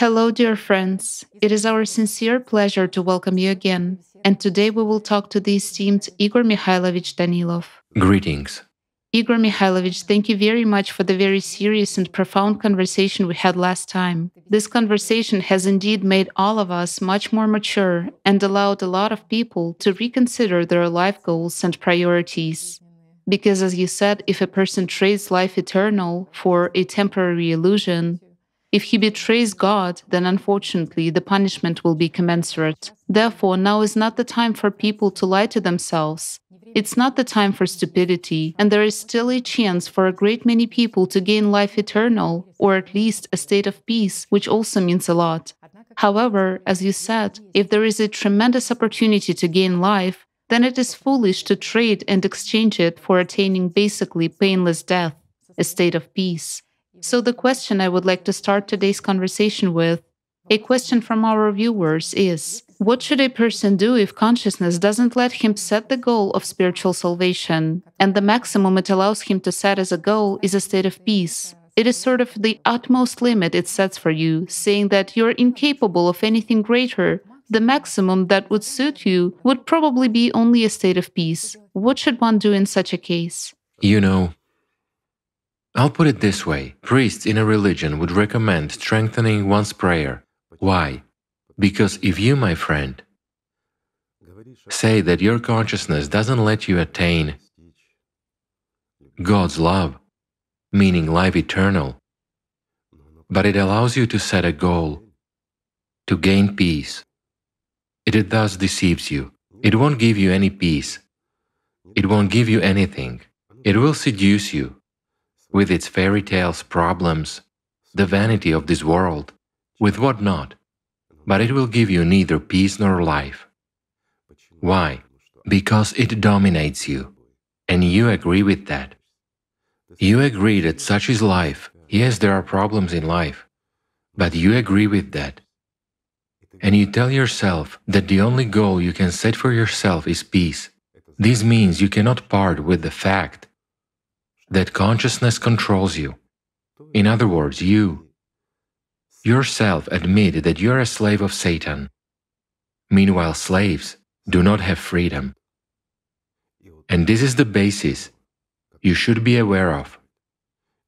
Hello, dear friends. It is our sincere pleasure to welcome you again, and today we will talk to the esteemed Igor Mikhailovich Danilov. Greetings. Igor Mikhailovich, thank you very much for the very serious and profound conversation we had last time. This conversation has indeed made all of us much more mature and allowed a lot of people to reconsider their life goals and priorities. Because, as you said, if a person trades life eternal for a temporary illusion, if he betrays God, then unfortunately the punishment will be commensurate. Therefore, now is not the time for people to lie to themselves. It's not the time for stupidity, and there is still a chance for a great many people to gain life eternal, or at least a state of peace, which also means a lot. However, as you said, if there is a tremendous opportunity to gain life, then it is foolish to trade and exchange it for attaining basically painless death, a state of peace. So the question I would like to start today's conversation with, a question from our viewers, is: what should a person do if consciousness doesn't let him set the goal of spiritual salvation, and the maximum it allows him to set as a goal is a state of peace? It is sort of the utmost limit it sets for you, saying that you're incapable of anything greater. The maximum that would suit you would probably be only a state of peace. What should one do in such a case? You know, I'll put it this way. Priests in a religion would recommend strengthening one's prayer. Why? Because if you, my friend, say that your consciousness doesn't let you attain God's love, meaning life eternal, but it allows you to set a goal, to gain peace, it thus deceives you. It won't give you any peace. It won't give you anything. It will seduce you with its fairy tales, problems, the vanity of this world, with what not. But it will give you neither peace nor life. Why? Because it dominates you, and you agree with that. You agree that such is life. Yes, there are problems in life, but you agree with that. And you tell yourself that the only goal you can set for yourself is peace. This means you cannot part with the fact that consciousness controls you. In other words, you yourself admit that you are a slave of Satan. Meanwhile, slaves do not have freedom. And this is the basis you should be aware of.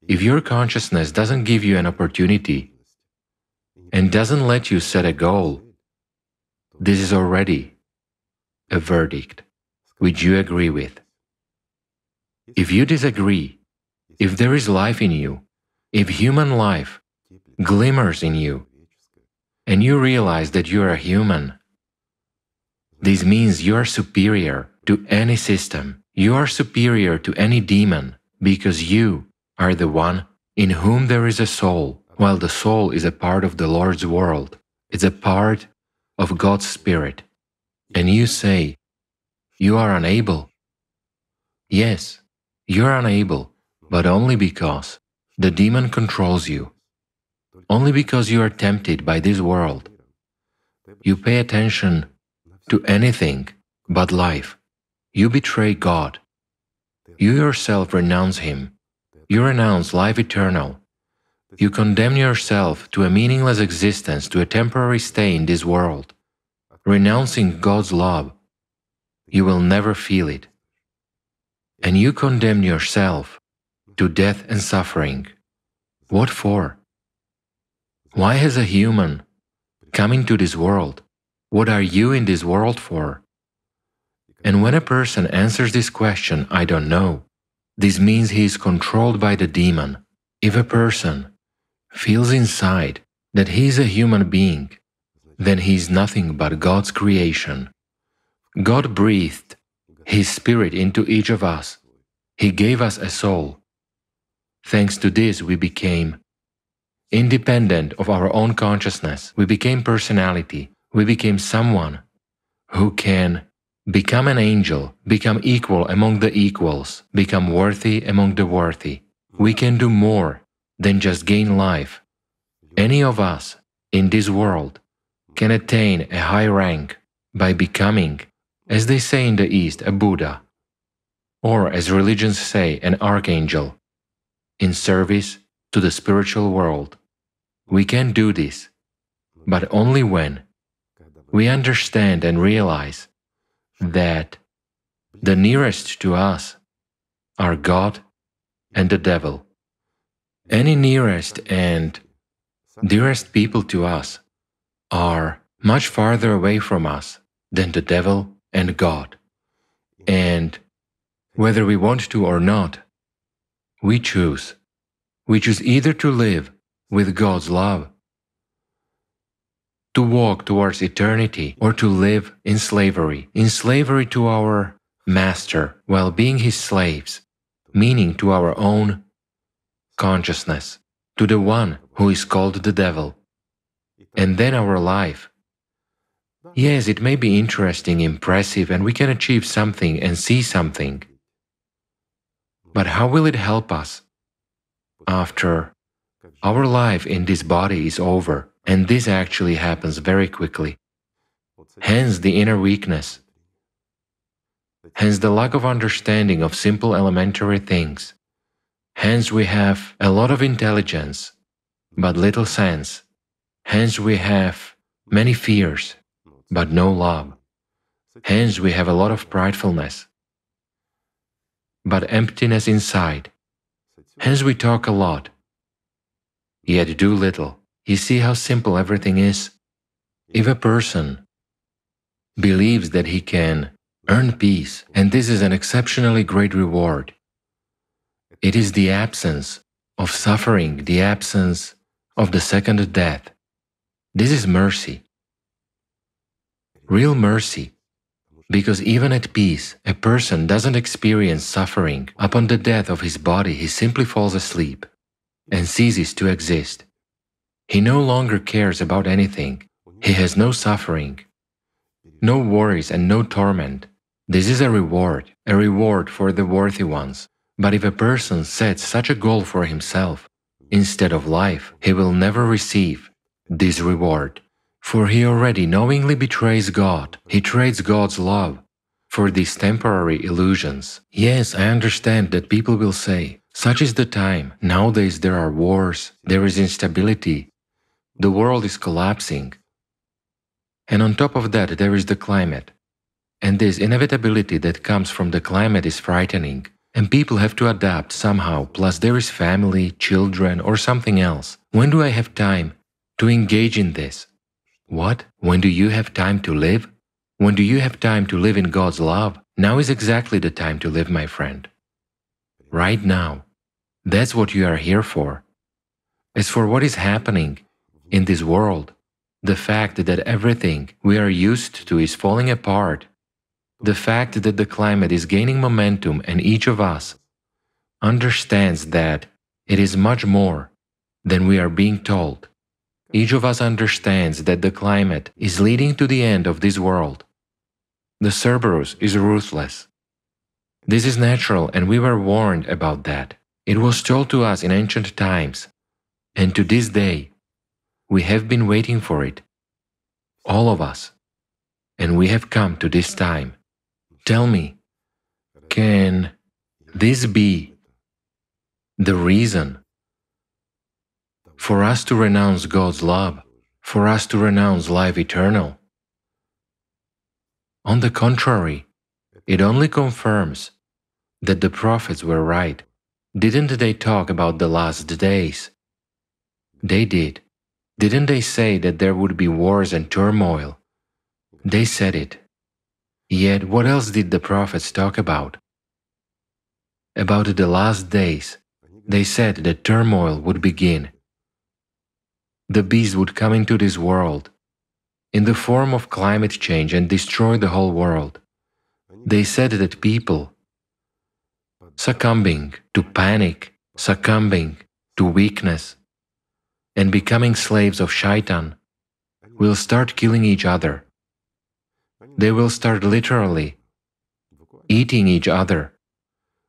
If your consciousness doesn't give you an opportunity and doesn't let you set a goal, this is already a verdict which you agree with. If you disagree, if there is life in you, if human life glimmers in you, and you realize that you are a human, this means you are superior to any system, you are superior to any demon, because you are the one in whom there is a soul, while the soul is a part of the Lord's world, it's a part of God's Spirit. And you say, you are unable. Yes. You are unable, but only because the demon controls you, only because you are tempted by this world. You pay attention to anything but life. You betray God. You yourself renounce Him. You renounce life eternal. You condemn yourself to a meaningless existence, to a temporary stay in this world. Renouncing God's love, you will never feel it. And you condemn yourself to death and suffering. What for? Why has a human come into this world? What are you in this world for? And when a person answers this question, I don't know, this means he is controlled by the demon. If a person feels inside that he is a human being, then he is nothing but God's creation. God breathed His Spirit into each of us. He gave us a soul. Thanks to this, we became independent of our own consciousness. We became personality. We became someone who can become an angel, become equal among the equals, become worthy among the worthy. We can do more than just gain life. Any of us in this world can attain a high rank by becoming, as they say in the East, a Buddha, or as religions say, an archangel, in service to the spiritual world. We can do this but only when we understand and realize that the nearest to us are God and the devil. Any nearest and dearest people to us are much farther away from us than the devil and God. And whether we want to or not, we choose. We choose either to live with God's love, to walk towards eternity, or to live in slavery to our master while being his slaves, meaning to our own consciousness, to the one who is called the devil. And then our life. Yes, it may be interesting, impressive, and we can achieve something and see something. But how will it help us after our life in this body is over? And this actually happens very quickly. Hence the inner weakness. Hence the lack of understanding of simple elementary things. Hence we have a lot of intelligence, but little sense. Hence we have many fears, but no love. Hence we have a lot of pridefulness, but emptiness inside. Hence we talk a lot, yet do little. You see how simple everything is? If a person believes that he can earn peace, and this is an exceptionally great reward, it is the absence of suffering, the absence of the second death. This is mercy, real mercy, because even at peace, a person doesn't experience suffering. Upon the death of his body, he simply falls asleep and ceases to exist. He no longer cares about anything. He has no suffering, no worries and no torment. This is a reward for the worthy ones. But if a person sets such a goal for himself, instead of life, he will never receive this reward. For he already knowingly betrays God. He trades God's love for these temporary illusions. Yes, I understand that people will say, such is the time. Nowadays there are wars, there is instability. The world is collapsing, and on top of that there is the climate. And this inevitability that comes from the climate is frightening, and people have to adapt somehow, plus there is family, children or something else. When do I have time to engage in this? What? When do you have time to live? When do you have time to live in God's love? Now is exactly the time to live, my friend. Right now. That's what you are here for. As for what is happening in this world, the fact that everything we are used to is falling apart, the fact that the climate is gaining momentum and each of us understands that it is much more than we are being told. Each of us understands that the climate is leading to the end of this world. The Cerberus is ruthless. This is natural and we were warned about that. It was told to us in ancient times, and to this day, we have been waiting for it, all of us, and we have come to this time. Tell me, can this be the reason for us to renounce God's love, for us to renounce life eternal? On the contrary, it only confirms that the prophets were right. Didn't they talk about the last days? They did. Didn't they say that there would be wars and turmoil? They said it. Yet what else did the prophets talk about? About the last days, they said that turmoil would begin. The beast would come into this world in the form of climate change and destroy the whole world. They said that people succumbing to panic, succumbing to weakness, and becoming slaves of Shaytan, will start killing each other. They will start literally eating each other.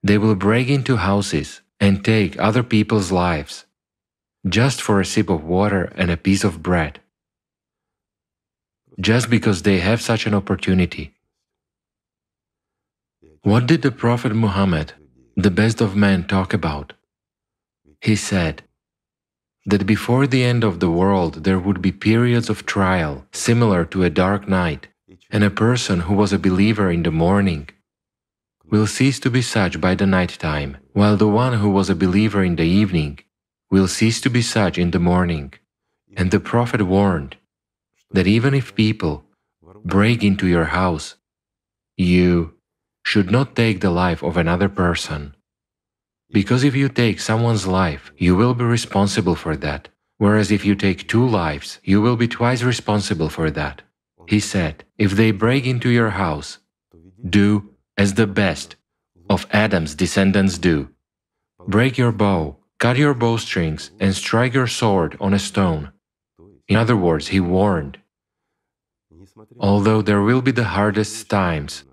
They will break into houses and take other people's lives just for a sip of water and a piece of bread, just because they have such an opportunity. What did the Prophet Muhammad, the best of men, talk about? He said that before the end of the world there would be periods of trial, similar to a dark night, and a person who was a believer in the morning will cease to be such by the night time, while the one who was a believer in the evening will cease to be such in the morning. And the Prophet warned that even if people break into your house, you should not take the life of another person. Because if you take someone's life, you will be responsible for that, whereas if you take two lives, you will be twice responsible for that. He said, if they break into your house, do as the best of Adam's descendants do. Break your bow, cut your bowstrings, and strike your sword on a stone. In other words, he warned, although there will be the hardest times,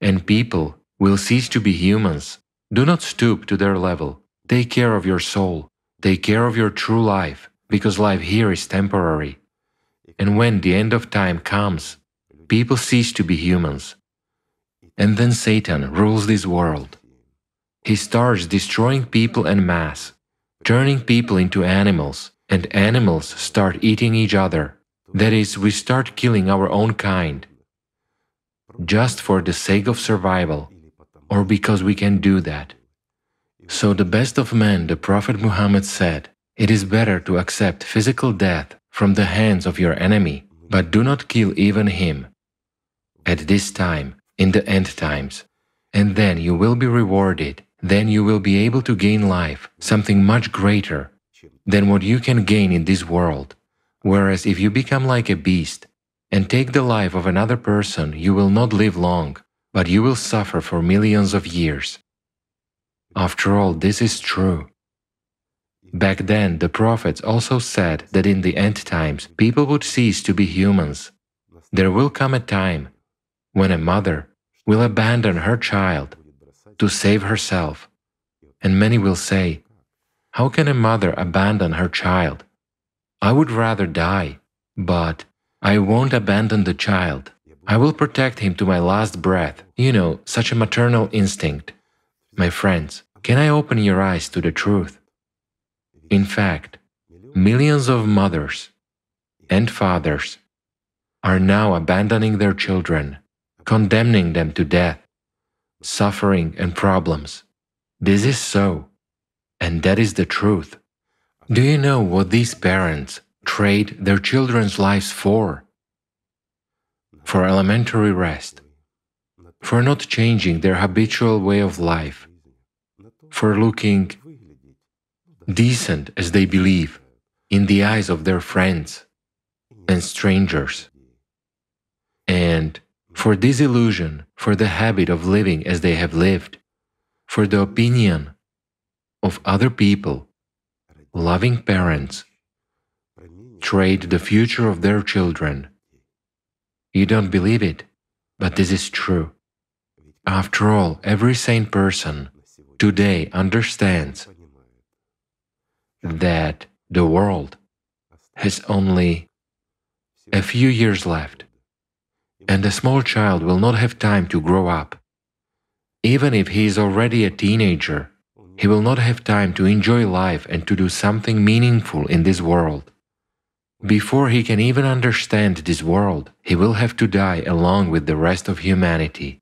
and people will cease to be humans, do not stoop to their level. Take care of your soul, take care of your true life, because life here is temporary. And when the end of time comes, people cease to be humans. And then Satan rules this world. He starts destroying people en masse, turning people into animals, and animals start eating each other. That is, we start killing our own kind, just for the sake of survival, or because we can do that. So the best of men, the Prophet Muhammad said, it is better to accept physical death from the hands of your enemy, but do not kill even him at this time, in the end times. And then you will be rewarded, then you will be able to gain life, something much greater than what you can gain in this world. Whereas if you become like a beast and take the life of another person, you will not live long, but you will suffer for millions of years. After all, this is true. Back then, the prophets also said that in the end times, people would cease to be humans. There will come a time when a mother will abandon her child to save herself. And many will say, how can a mother abandon her child? I would rather die, but I won't abandon the child. I will protect him to my last breath. You know, such a maternal instinct. My friends, can I open your eyes to the truth? In fact, millions of mothers and fathers are now abandoning their children, condemning them to death, suffering and problems. This is so, and that is the truth. Do you know what these parents trade their children's lives for? For elementary rest, for not changing their habitual way of life, for looking decent as they believe in the eyes of their friends and strangers, and for disillusion, for the habit of living as they have lived, for the opinion of other people. Loving parents trade the future of their children. You don't believe it, but this is true. After all, every sane person today understands that the world has only a few years left, and a small child will not have time to grow up. Even if he is already a teenager, he will not have time to enjoy life and to do something meaningful in this world. Before he can even understand this world, he will have to die along with the rest of humanity.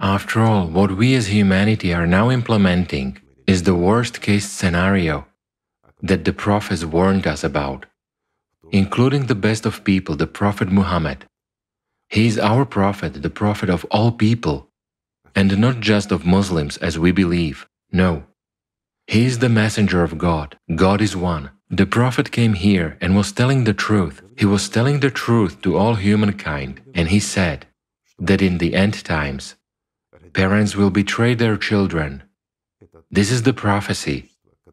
After all, what we as humanity are now implementing is the worst-case scenario that the prophets warned us about, including the best of people, the Prophet Muhammad. He is our prophet, the prophet of all people, and not just of Muslims as we believe. No. He is the messenger of God. God is one. The prophet came here and was telling the truth. He was telling the truth to all humankind, and he said that in the end times, parents will betray their children. This is the prophecy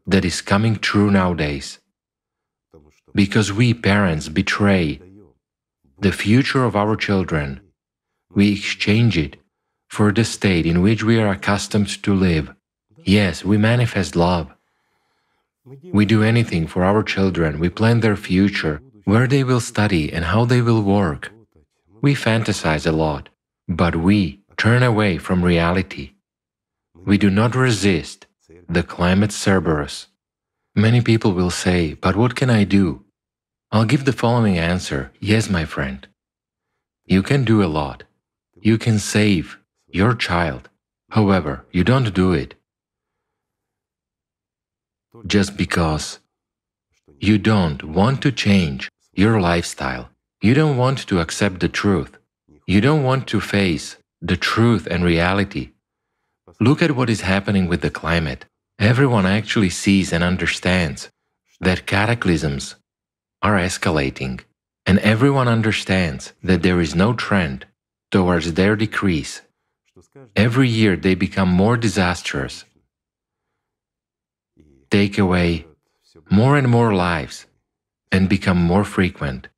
that is coming true nowadays, because we parents betray the future of our children. We exchange it for the state in which we are accustomed to live. Yes, we manifest love. We do anything for our children. We plan their future, where they will study and how they will work. We fantasize a lot, but we turn away from reality. We do not resist the climate Cerberus. Many people will say, but what can I do? I'll give the following answer, yes, my friend. You can do a lot. You can save your child. However, you don't do it just because you don't want to change your lifestyle. You don't want to accept the truth. You don't want to face the truth and reality. Look at what is happening with the climate. Everyone actually sees and understands that cataclysms are escalating, and everyone understands that there is no trend towards their decrease. Every year they become more disastrous, take away more and more lives, and become more frequent.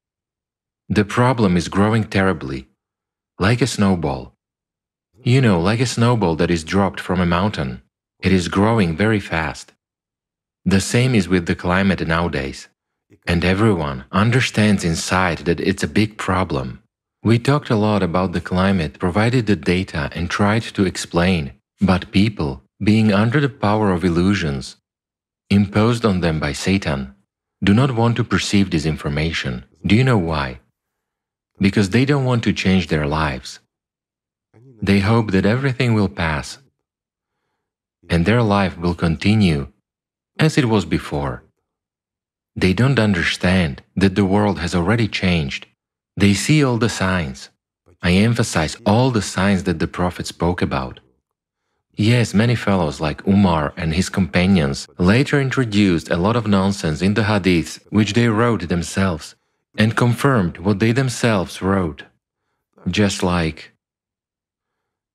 The problem is growing terribly, like a snowball. You know, like a snowball that is dropped from a mountain. It is growing very fast. The same is with the climate nowadays. And everyone understands inside that it's a big problem. We talked a lot about the climate, provided the data and tried to explain, but people, being under the power of illusions imposed on them by Satan, do not want to perceive this information. Do you know why? Because they don't want to change their lives. They hope that everything will pass and their life will continue as it was before. They don't understand that the world has already changed. They see all the signs. I emphasize all the signs that the Prophet spoke about. Yes, many fellows like Umar and his companions later introduced a lot of nonsense in the hadiths which they wrote themselves and confirmed what they themselves wrote. Just like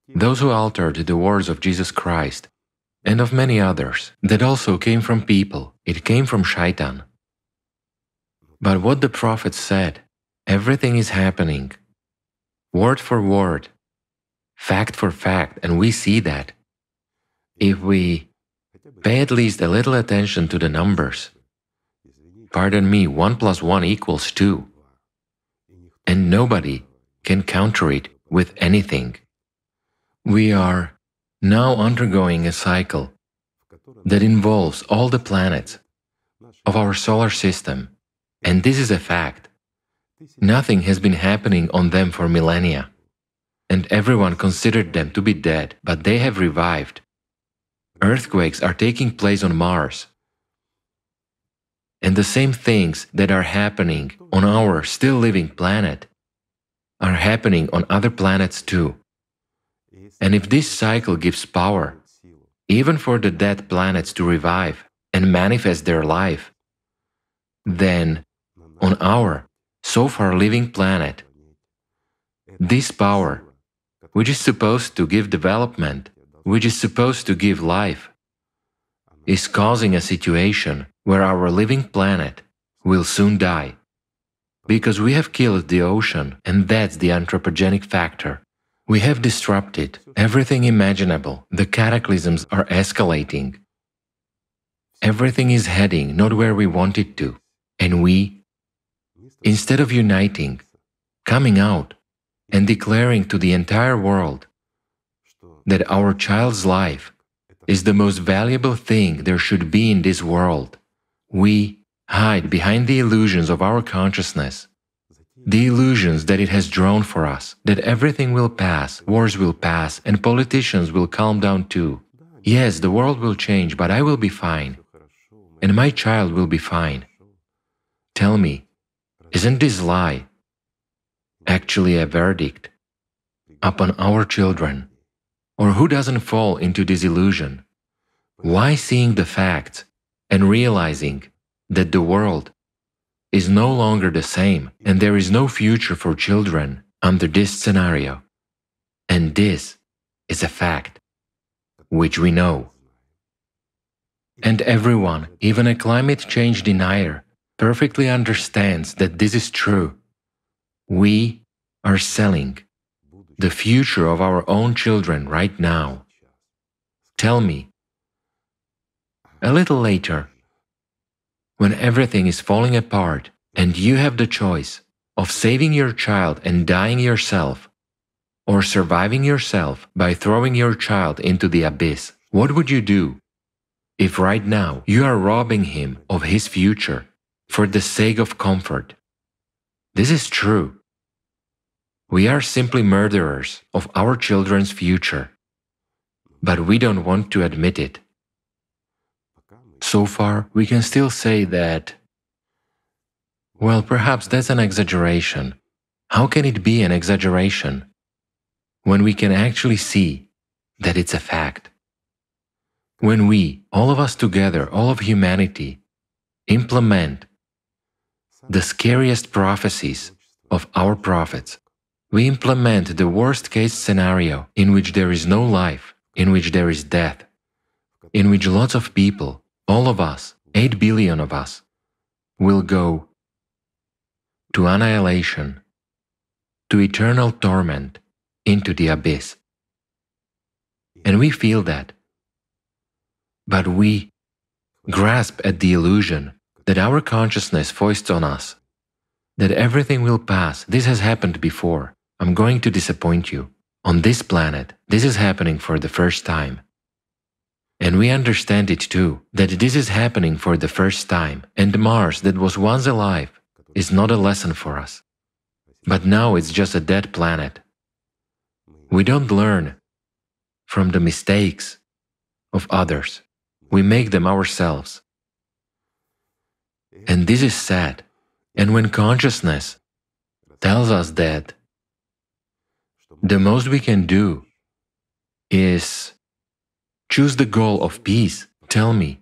those who altered the words of Jesus Christ and of many others, that also came from people. It came from Shaytan. But what the Prophet said, everything is happening, word for word, fact for fact, and we see that. If we pay at least a little attention to the numbers, pardon me, 1 + 1 = 2, and nobody can counter it with anything. We are now undergoing a cycle that involves all the planets of our solar system, and this is a fact. Nothing has been happening on them for millennia, and everyone considered them to be dead, but they have revived. Earthquakes are taking place on Mars, and the same things that are happening on our still living planet are happening on other planets too. And if this cycle gives power, even for the dead planets to revive and manifest their life, then on our so far living planet, this power, which is supposed to give development, which is supposed to give life, is causing a situation where our living planet will soon die, because we have killed the ocean, and that's the anthropogenic factor. We have disrupted everything imaginable. The cataclysms are escalating. Everything is heading not where we want it to. And we, instead of uniting, coming out and declaring to the entire world that our child's life is the most valuable thing there should be in this world, we hide behind the illusions of our consciousness. The illusions that it has drawn for us, that everything will pass, wars will pass, and politicians will calm down too. Yes, the world will change, but I will be fine, and my child will be fine. Tell me, isn't this lie actually a verdict upon our children? Or who doesn't fall into this illusion? Why seeing the facts and realizing that the world is no longer the same, and there is no future for children under this scenario? And this is a fact which we know. And everyone, even a climate change denier, perfectly understands that this is true. We are selling the future of our own children right now. Tell me, a little later, when everything is falling apart and you have the choice of saving your child and dying yourself, or surviving yourself by throwing your child into the abyss, what would you do? If right now you are robbing him of his future for the sake of comfort, this is true. We are simply murderers of our children's future, but we don't want to admit it. So far, we can still say that, well, perhaps that's an exaggeration. How can it be an exaggeration when we can actually see that it's a fact? When we, all of us together, all of humanity, implement the scariest prophecies of our prophets, we implement the worst-case scenario in which there is no life, in which there is death, in which lots of people, all of us, 8 billion of us, will go to annihilation, to eternal torment, into the abyss. And we feel that. But we grasp at the illusion that our consciousness foists on us, that everything will pass. This has happened before. I'm going to disappoint you. On this planet, this is happening for the first time. And we understand it too, that this is happening for the first time, and Mars that was once alive is not a lesson for us. But now it's just a dead planet. We don't learn from the mistakes of others. We make them ourselves. And this is sad. And when consciousness tells us that, the most we can do is choose the goal of peace. Tell me,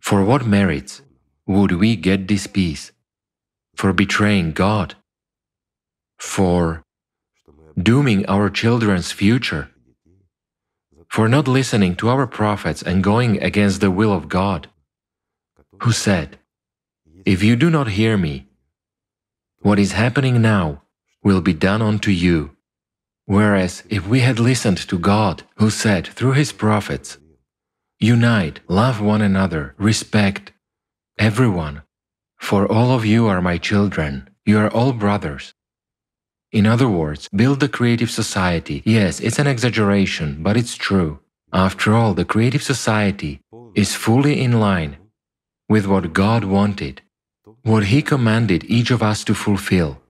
for what merits would we get this peace? For betraying God? For dooming our children's future? For not listening to our prophets and going against the will of God, who said, "If you do not hear me, what is happening now will be done unto you." Whereas, if we had listened to God, who said through His prophets, "Unite, love one another, respect everyone, for all of you are my children, you are all brothers." In other words, build the Creative Society. Yes, it's an exaggeration, but it's true. After all, the Creative Society is fully in line with what God wanted, what He commanded each of us to fulfill.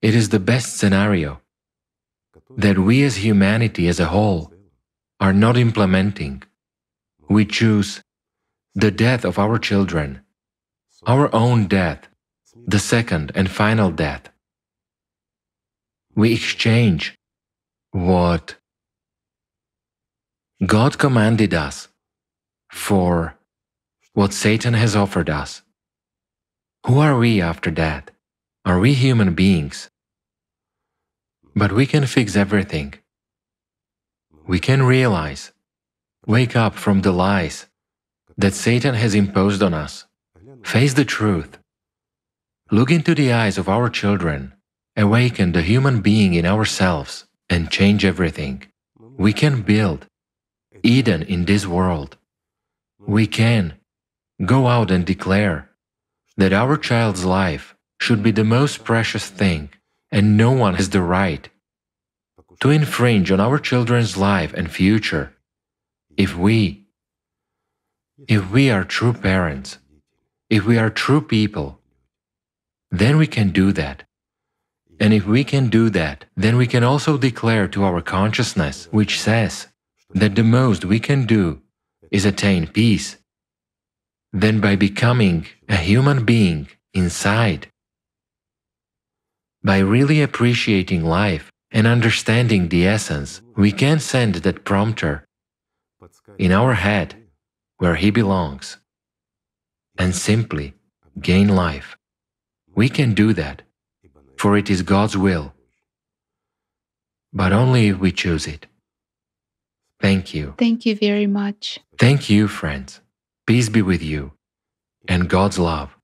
It is the best scenario that we as humanity as a whole are not implementing. We choose the death of our children, our own death, the second and final death. We exchange what God commanded us for what Satan has offered us. Who are we after that? Are we human beings? But we can fix everything. We can realize, wake up from the lies that Satan has imposed on us. Face the truth. Look into the eyes of our children. Awaken the human being in ourselves and change everything. We can build Eden in this world. We can go out and declare that our child's life should be the most precious thing, and no one has the right to infringe on our children's life and future if we are true parents, if we are true people, then we can do that. And if we can do that, then we can also declare to our consciousness, which says that the most we can do is attain peace, then by becoming a human being inside, by really appreciating life and understanding the essence, we can send that prompter in our head where he belongs and simply gain life. We can do that, for it is God's will, but only if we choose it. Thank you. Thank you very much. Thank you, friends. Peace be with you and God's love.